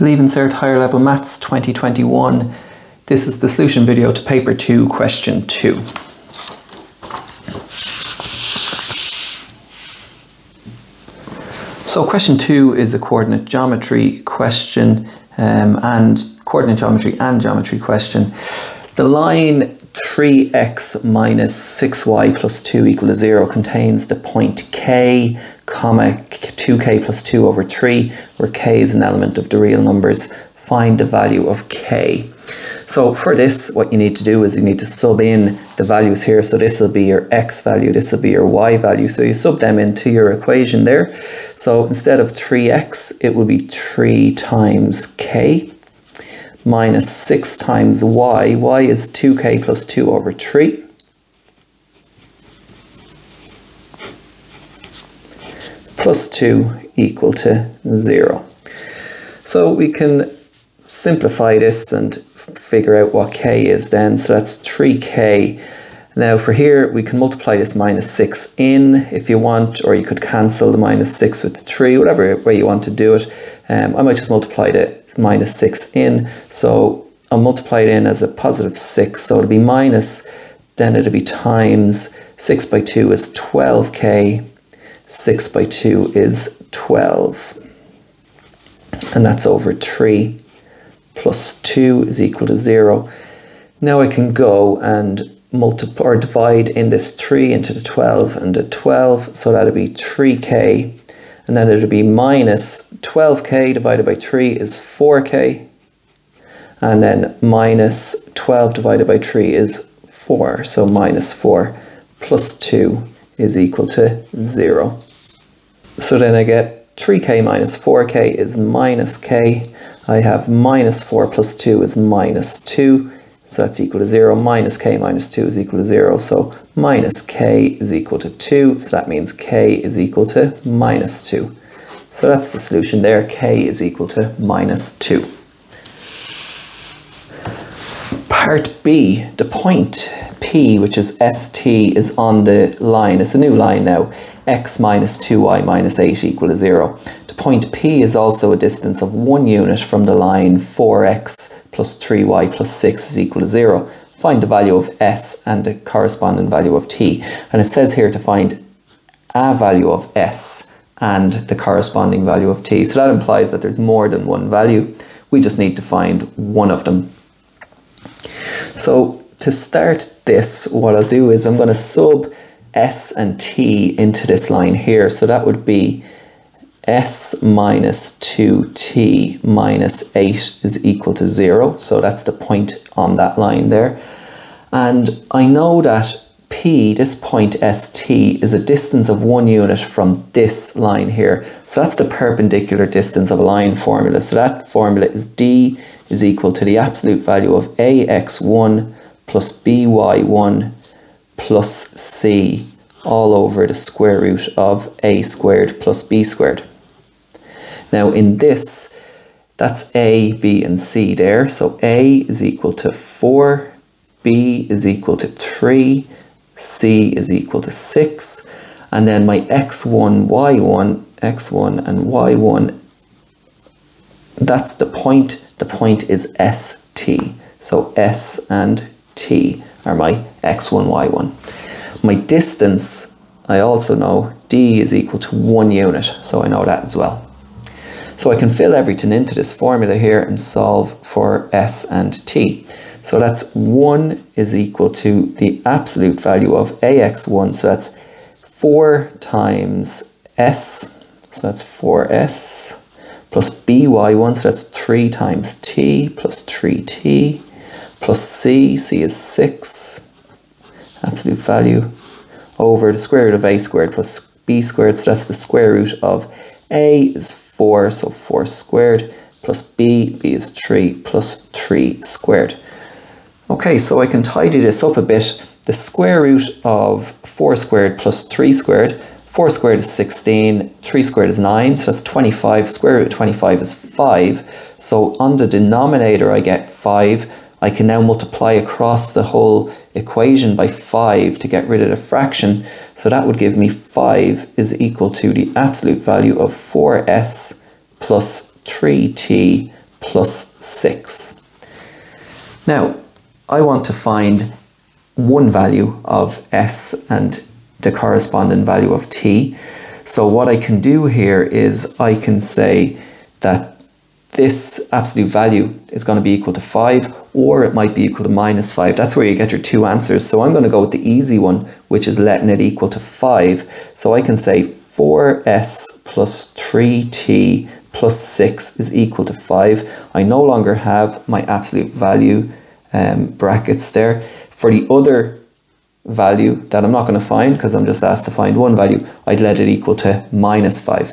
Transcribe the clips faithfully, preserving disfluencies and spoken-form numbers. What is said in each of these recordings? Leaving Cert Higher Level Maths twenty twenty-one. This is the solution video to paper two, question two. So question two is a coordinate geometry question um, and coordinate geometry and geometry question. The line three x minus six y plus two equals zero contains the point k, comma two k plus two over three, where k is an element of the real numbers. Find the value of k. So for this, what you need to do is you need to sub in the values here. So this will be your x value, this will be your y value. So you sub them into your equation there. So instead of three x, it will be three times k minus six times y. Y is two k plus two over three. Plus two equal to zero. So we can simplify this and figure out what k is then. So that's three k. Now for here, we can multiply this minus six in if you want, or you could cancel the minus six with the three, whatever way you want to do it. Um, I might just multiply the minus six in. So I'll multiply it in as a positive six. So it'll be minus, then it'll be times six by two is twelve k. six by two is twelve, and that's over three, plus two is equal to zero. Now I can go and multiply or divide in this three into the twelve and the twelve, so that'll be three k, and then it'll be minus twelve k divided by three is four k, and then minus twelve divided by three is four, so minus four plus two is equal to zero. So then I get three k minus four k is minus k. I have minus four plus two is minus two, so that's equal to zero. Minus k minus two is equal to zero, so minus k is equal to two, so that means k is equal to minus two. So that's the solution there, k is equal to minus two. Part B, the point P, which is S T, is on the line. It's a new line now. X minus two y minus eight equal to zero. The point P is also a distance of one unit from the line four x plus three y plus six is equal to zero. Find the value of S and the corresponding value of T. And it says here to find a value of S and the corresponding value of T. So that implies that there's more than one value. We just need to find one of them. So to start this, what I'll do is I'm going to sub S and T into this line here. So that would be S minus two t minus eight is equal to zero. So that's the point on that line there. And I know that P, this point S T, is a distance of one unit from this line here. So that's the perpendicular distance of a line formula. So that formula is D is equal to the absolute value of A x one plus b y one plus c all over the square root of a squared plus b squared. Now in this, that's a, b and c there. So a is equal to four, b is equal to three, c is equal to six, and then my x one, y one, x one and y one, that's the point. The point is S T. So S and T are my x one, y one. My distance, I also know D is equal to one unit, so I know that as well. So I can fill everything into this formula here and solve for S and T. So that's one is equal to the absolute value of A x one, so that's four times S, so that's four s, plus b y one, so that's three times t, plus three t, plus c, c is six, absolute value, over the square root of a squared plus b squared, so that's the square root of a is four, so four squared, plus b, b is three, plus three squared. Okay, so I can tidy this up a bit. The square root of four squared plus three squared, four squared is sixteen, three squared is nine, so that's twenty-five, square root of twenty-five is five. So on the denominator I get five. I can now multiply across the whole equation by five to get rid of the fraction. So that would give me five is equal to the absolute value of four s plus three t plus six. Now, I want to find one value of s and the corresponding value of t. So what I can do here is I can say that this absolute value is going to be equal to five, or it might be equal to minus five. That's where you get your two answers. So I'm going to go with the easy one, which is letting it equal to five. So I can say four s plus three t plus six is equal to five. I no longer have my absolute value um, brackets there. For the other value that I'm not going to find, because I'm just asked to find one value, I'd let it equal to minus five.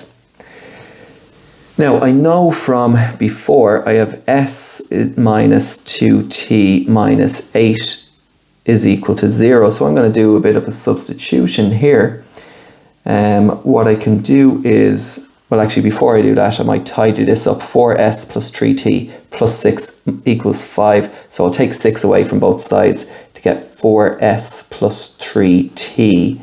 Now, I know from before I have s minus two t minus eight is equal to zero. So I'm going to do a bit of a substitution here. Um, what I can do is, well, actually, before I do that, I might tidy this up. four s plus three t plus six equals five. So I'll take six away from both sides to get four s plus three t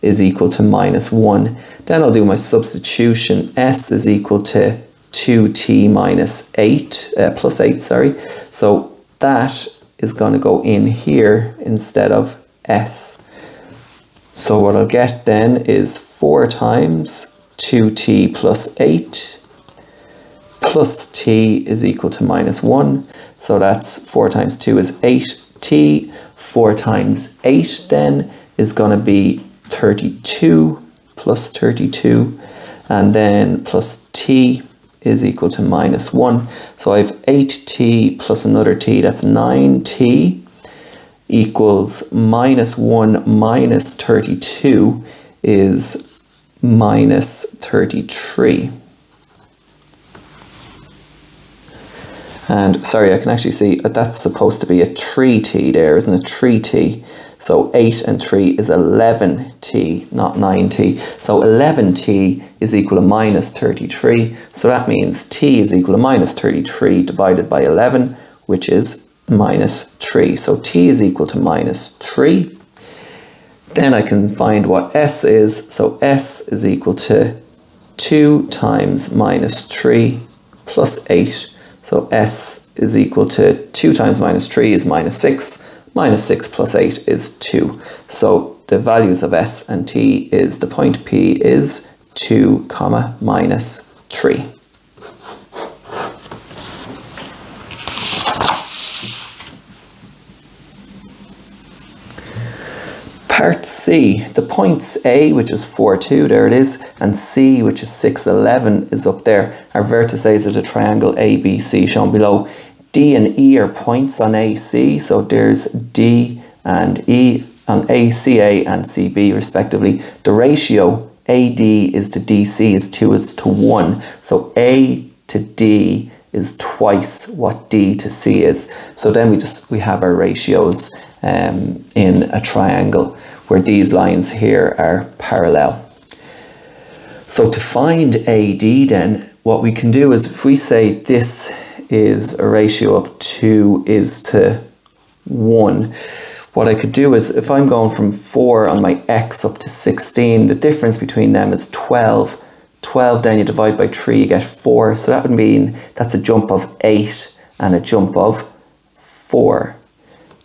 is equal to minus one. Then I'll do my substitution. S is equal to two t minus eight, uh, plus eight, sorry. So that is going to go in here instead of s. So what I'll get then is four times two t plus eight plus t is equal to minus one. So that's four times two is eight t. four times eight then is going to be thirty-two plus thirty-two, and then plus t is equal to minus one. So I have eight t plus another t, that's nine t, equals minus one minus thirty-two is minus thirty-three. And sorry, I can actually see that's supposed to be a three t there, isn't it? three t. So eight and three is eleven t, not nine t. So eleven t is equal to minus thirty-three. So that means t is equal to minus thirty-three divided by eleven, which is minus three. So t is equal to minus three. Then I can find what s is. So s is equal to two times minus three plus eight. So s is equal to two times minus three is minus six. Minus six plus eight is two. So the values of s and t is, the point P is two comma minus three. Part C, the points A, which is four, two, there it is, and C, which is six, eleven, is up there, are vertices of the triangle A B C shown below. D and E are points on A C, so there's D and E on A C A and C B respectively. The ratio A D is to D C is two is to one, so A to D is twice what D to C is. So then we just we have our ratios um, in a triangle where these lines here are parallel. So to find A D then, what we can do is if we say this is a ratio of two is to one. What I could do is if I'm going from four on my x up to sixteen, the difference between them is twelve. twelve then you divide by three, you get four. So that would mean that's a jump of eight and a jump of four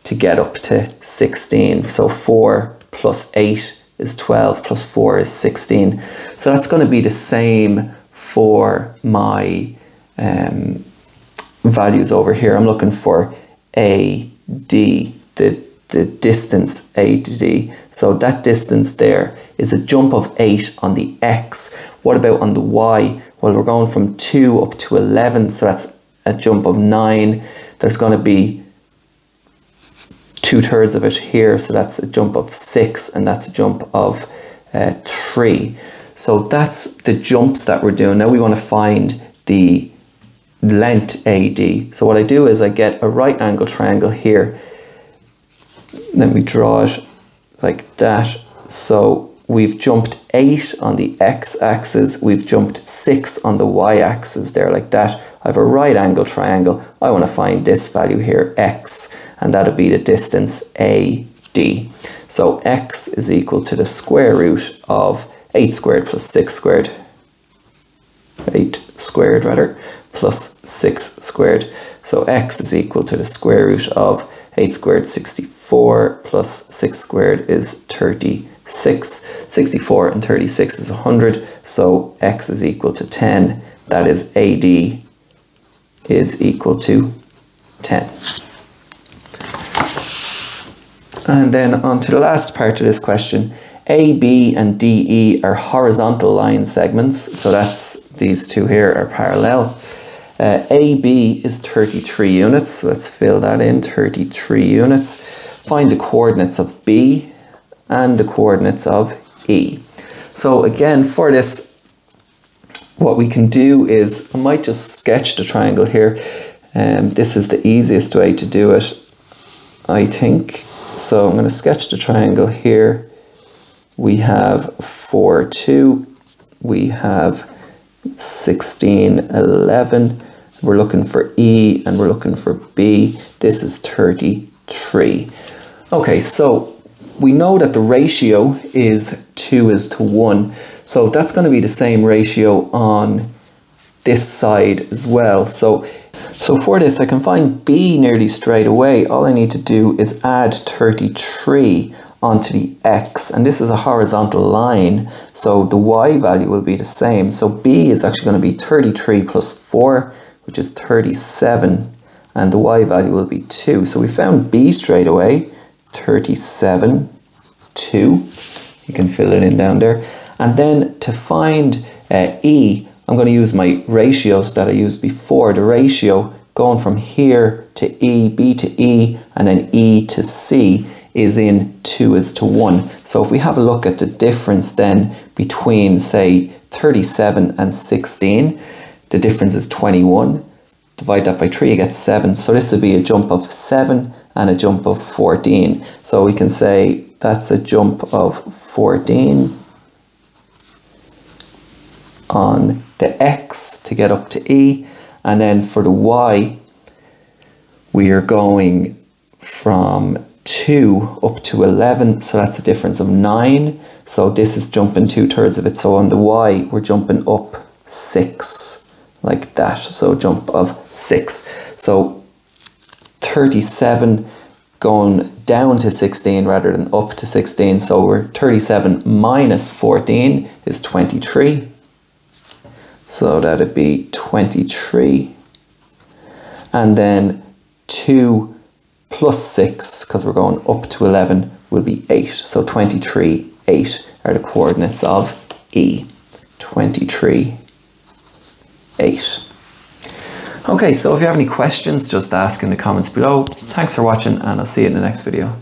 to get up to sixteen. So four plus eight is twelve plus four is sixteen. So that's going to be the same for my um, values over here. I'm looking for A D, the, the distance A to D. So that distance there is a jump of eight on the X. What about on the Y? Well, we're going from two up to eleven, so that's a jump of nine. There's going to be two thirds of it here, so that's a jump of six, and that's a jump of uh, three. So that's the jumps that we're doing. Now we want to find the length A D. So what I do is I get a right angle triangle here. Then we draw it like that. So we've jumped eight on the x-axis. We've jumped six on the y-axis there like that. I have a right angle triangle. I want to find this value here, x, and that'll be the distance A D. So x is equal to the square root of eight squared plus six squared. eight squared rather, plus six squared. So x is equal to the square root of eight squared, sixty-four, plus six squared is thirty-six. sixty-four and thirty-six is one hundred, so x is equal to ten. That is A D is equal to ten. And then on to the last part of this question. A B and D E are horizontal line segments, so that's these two here are parallel. Uh, A B is thirty-three units, so let's fill that in, thirty-three units. Find the coordinates of B and the coordinates of E. So again, for this, what we can do is, I might just sketch the triangle here. Um, this is the easiest way to do it, I think. So I'm going to sketch the triangle here. We have four, two, we have sixteen, eleven, we're looking for E and we're looking for B. This is thirty-three. Okay, so we know that the ratio is two is to one, so that's going to be the same ratio on this side as well. So So for this, I can find B nearly straight away. All I need to do is add thirty-three onto the X, and this is a horizontal line, so the Y value will be the same. So B is actually going to be thirty-three plus four, which is thirty-seven, and the Y value will be two. So we found B straight away, thirty-seven, two. You can fill it in down there. And then to find uh, E, I'm going to use my ratios that I used before. The ratio going from here to E, B to E, and then E to C is in two is to one. So if we have a look at the difference then between, say, thirty-seven and sixteen, the difference is twenty-one. Divide that by three, you get seven. So this would be a jump of seven and a jump of fourteen. So we can say that's a jump of fourteen on the X to get up to E, and then for the Y we are going from two up to eleven, so that's a difference of nine. So this is jumping two-thirds of it, so on the Y we're jumping up six, like that, so a jump of six. So thirty-seven going down to sixteen rather than up to sixteen, so we're thirty-seven minus fourteen is twenty-three. So that would be twenty-three, and then two plus six, because we're going up to eleven, will be eight. So twenty-three, eight are the coordinates of E, twenty-three, eight. Okay, so if you have any questions, just ask in the comments below. Thanks for watching, and I'll see you in the next video.